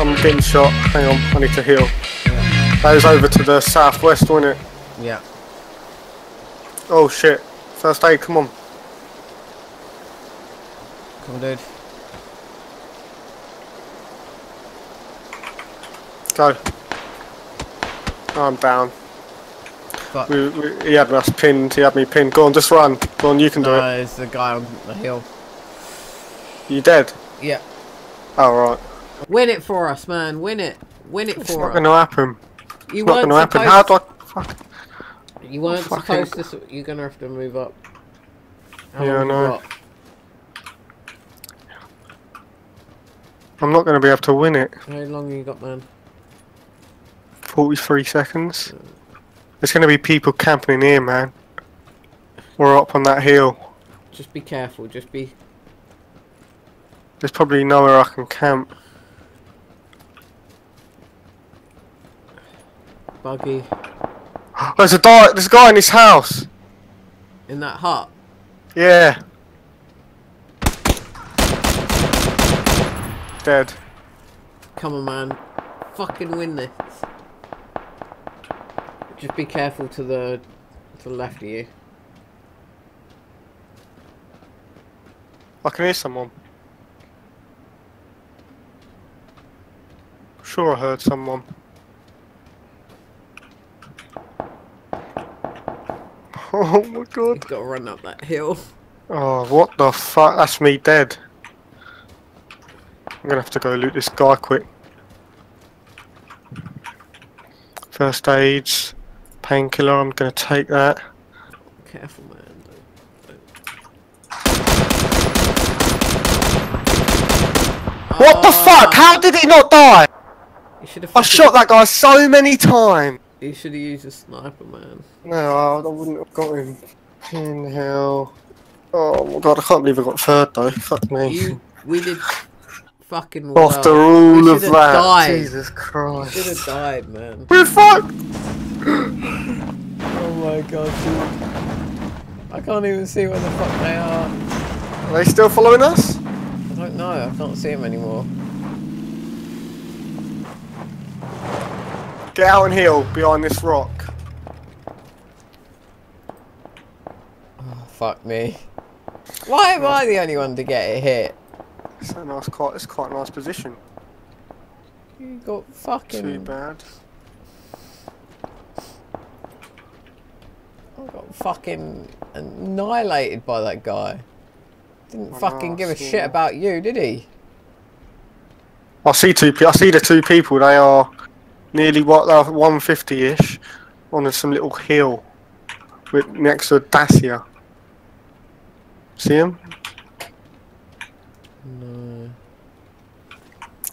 I'm being shot. Hang on, I need to heal. Yeah. That was over to the southwest, wasn't it? Yeah. Oh shit. First aid, come on. Come on, dude. Go. I'm down. He had us pinned, he had me pinned. Go on, just run. Go on, you can do it. No, it's the guy on the hill. You dead? Yeah. Alright. Oh, win it for us, man. Win it. Win it it's for us. It's not gonna happen. It's not gonna happen. How do I... Fuck. You weren't supposed to... You're gonna have to move up. Yeah, I know. I'm not gonna be able to win it. How long have you got, man? 43 seconds. There's going to be people camping in here, man. We're up on that hill. Just be careful, just be... There's probably nowhere I can camp. Buggy. There's there's a guy in his house! In that hut? Yeah. Dead. Come on, man. Fucking win this. Just be careful to the left of you. I can hear someone. I'm sure I heard someone. Oh my god. You've got to run up that hill. Oh, what the fuck? That's me dead. I'm gonna have to go loot this guy quick. First aids. Painkiller, I'm gonna take that. Careful, man. Don't. What the fuck? How did he not die? I shot that guy so many times. You should have used a sniper, man. No, I wouldn't have got him. In hell. Oh my god, I can't believe I got third though. Fuck me. We did fucking well. After all of that. Died. Jesus Christ. We should have died, man. We're fucked! Oh my god, dude. I can't even see where the fuck they are. Are they still following us? I don't know, I can't see them anymore. Get out and heal behind this rock. Oh, fuck me. Why am I the only one to get hit? It's a nice, it's quite a nice position. You got fucking... Too bad. I got fucking annihilated by that guy. Didn't fucking give a shit about you, did he? I see the two people. They are nearly what 150-ish on some little hill with next to Dacia. See him? No.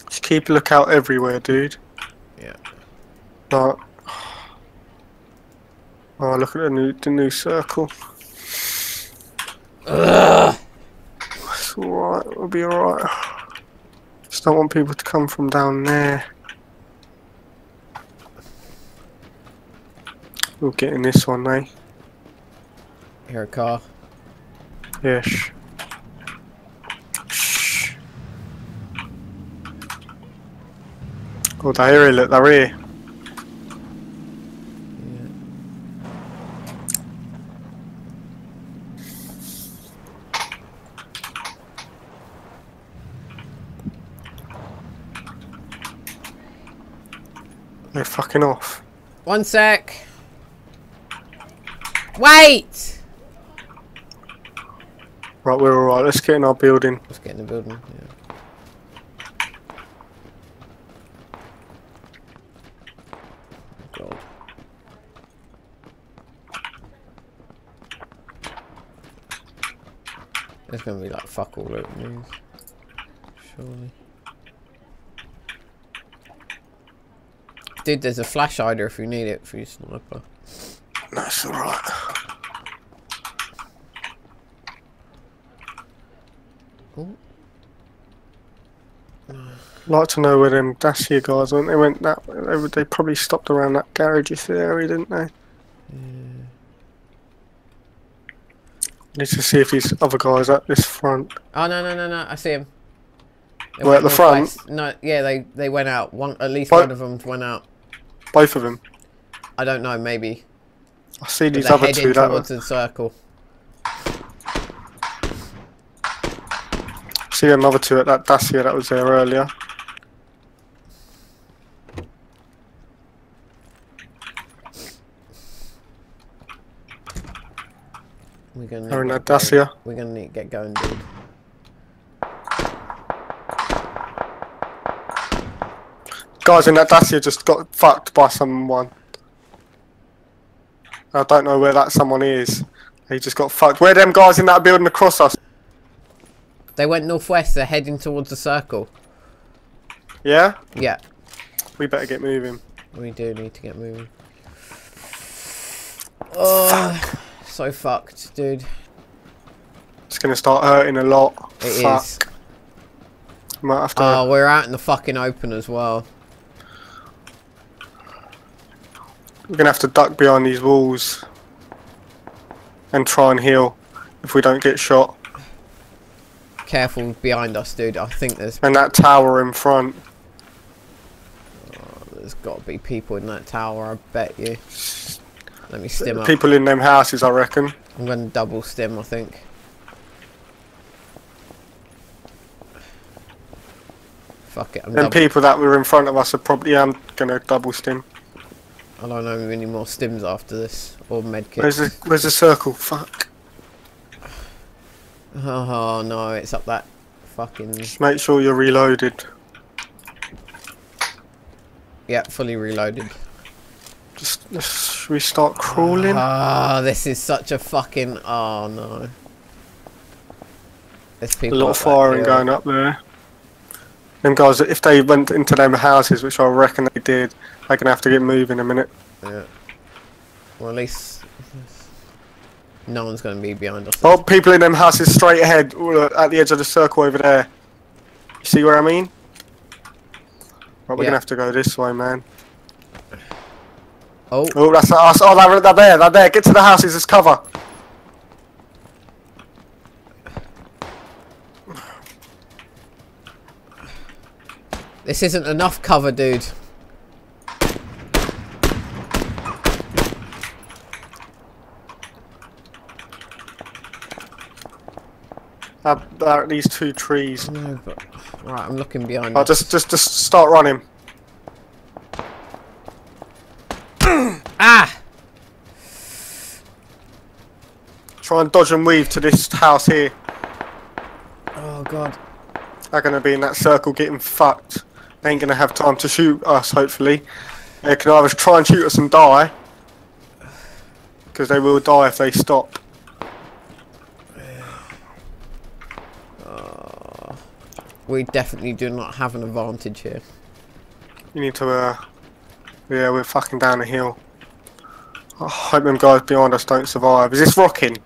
Just keep a lookout everywhere, dude. Yeah. But. Oh, look at the new circle. Ugh. It's alright, it'll be alright. Just don't want people to come from down there. We'll get in this one, eh? Hear a car. Yeah, shh. Oh, they're here, look, they're here. They're fucking off. One sec. Wait! Right, we're alright. Let's get in our building. Let's get in the building, yeah. God. There's gonna be like fuck all over news. Surely. Dude, there's a flash hider if you need it for your sniper. That's alright. I'd like to know where them Dacia guys went. They went that way. They probably stopped around that garage area, didn't they? Yeah. Need to see if these other guys at this front. Oh no no no no! I see him. Well, at the front? Twice. No, yeah, they went out. At least one of them went out. Both of them? I don't know, maybe. I see these other two. They're heading towards the circle. I see another two at that Dacia that was there earlier. They're in that Dacia. We're going to need to get going, dude. Guys in that Dacia just got fucked by someone. I don't know where that someone is. He just got fucked. Where are them guys in that building across us? They went northwest. They're heading towards the circle. Yeah? Yeah. We better get moving. We do need to get moving. Oh, fuck. So fucked, dude. It's going to start hurting a lot. It Fuck. Is. Might have to... Oh, we're out in the fucking open as well. We're going to have to duck behind these walls and try and heal if we don't get shot. Careful behind us, dude. I think there's... And that tower in front. Oh, there's got to be people in that tower, I bet you. Let me stim up. People in them houses, I reckon. I'm going to double stim, I think. Fuck it. Them people that were in front of us are probably... Yeah, I'm going to double stim. I don't know any more stims after this, or medkits. Where's the circle? Fuck. Oh no, it's up that fucking... Just make sure you're reloaded. Yeah, fully reloaded. Just should we start crawling? Ah, this is such a fucking... Oh no. There's people a lot of firing going up there. Them guys, if they went into them houses, which I reckon they did, they're gonna have to get moving in a minute. Yeah. Well, at least no one's gonna be behind us. Oh, people in them houses straight ahead, at the edge of the circle over there. You see where I mean? Right, we're gonna have to go this way, man. Oh. Oh, that's us. Oh, they're there. Get to the houses. It's cover. This isn't enough cover, dude. They're at these two trees. No, but... Right, I'm looking behind. Oh, just start running. Ah! Try and dodge and weave to this house here. Oh god. They're gonna be in that circle getting fucked. They ain't gonna have time to shoot us, hopefully. They can either try and shoot us and die, because they will die if they stop. We definitely do not have an advantage here. You need to yeah, we're fucking down the hill. I hope them guys behind us don't survive. Is this rocking?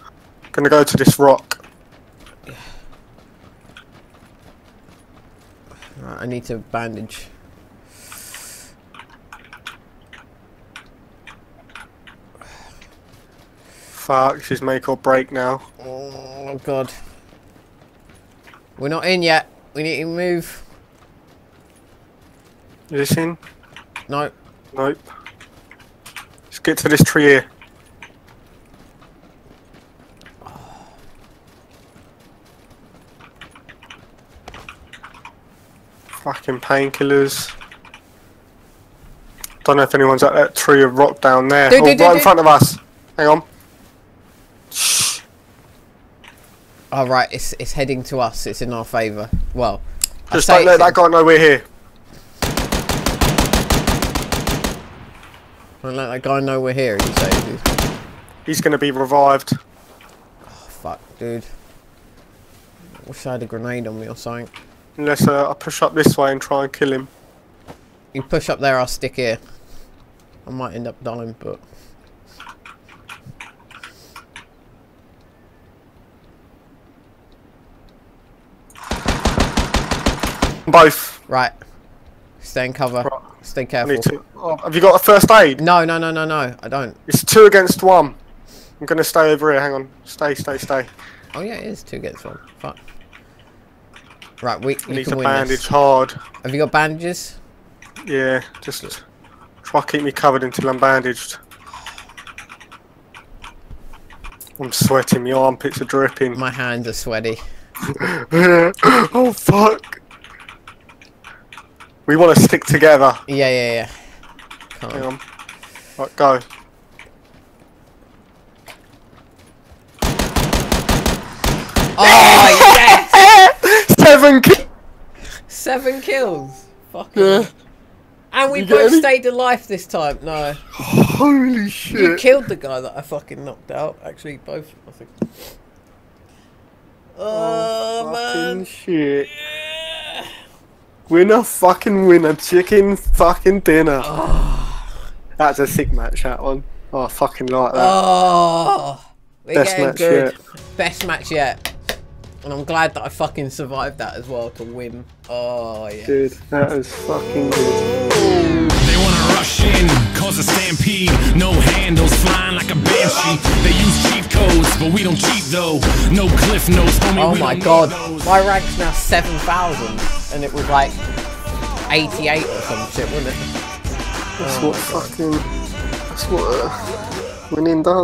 I'm gonna go to this rock. Yeah. Right, I need to bandage. Fuck, she's make or break now. Oh god. We're not in yet. We need to move. Is this in? Nope. Nope. Let's get to this tree here. Oh. Fucking painkillers. Don't know if anyone's at that tree of rock down there. Right in front of us. Hang on. Shh. All right, it's heading to us. It's in our favour. Well, just don't let that guy know we're here. Don't let that guy know we're here, you say, dude. He's gonna be revived. Oh, fuck, dude. I wish I had a grenade on me or something. Unless I push up this way and try and kill him. You push up there, I'll stick here. I might end up dying, but... Both. Right. Stay in cover. Right. Stay careful. Oh, have you got a first aid? No, I don't. It's 2 against 1. I'm gonna stay over here. Hang on. Stay. Oh yeah, it is 2 against 1. Fuck. Right, we need to bandage hard. Have you got bandages? Yeah, just try to keep me covered until I'm bandaged. I'm sweating, my armpits are dripping. My hands are sweaty. Oh fuck! We want to stick together. Yeah, yeah, yeah. Come on. Hang on. Right, go. Oh yes! 7 kills. Fuck yeah. And we both stayed alive this time. No. Holy shit! You killed the guy that I fucking knocked out. Actually, both. I think. Oh man! Shit! Yeah. Winner fucking winner, chicken fucking dinner. Oh. That's a sick match. That one. Oh, I fucking like that. Oh, best match yet. Best match yet. And I'm glad that I fucking survived that as well to win. Oh yeah. Dude, that was fucking good. They wanna rush in, cause a stampede. No handles, flying like a banshee. They use cheat codes, but we don't cheat though. No cliff notes. Oh my god, my rank's now 7,000, and it was like 88 or some shit, wasn't it? That's what fucking. That's what winning does.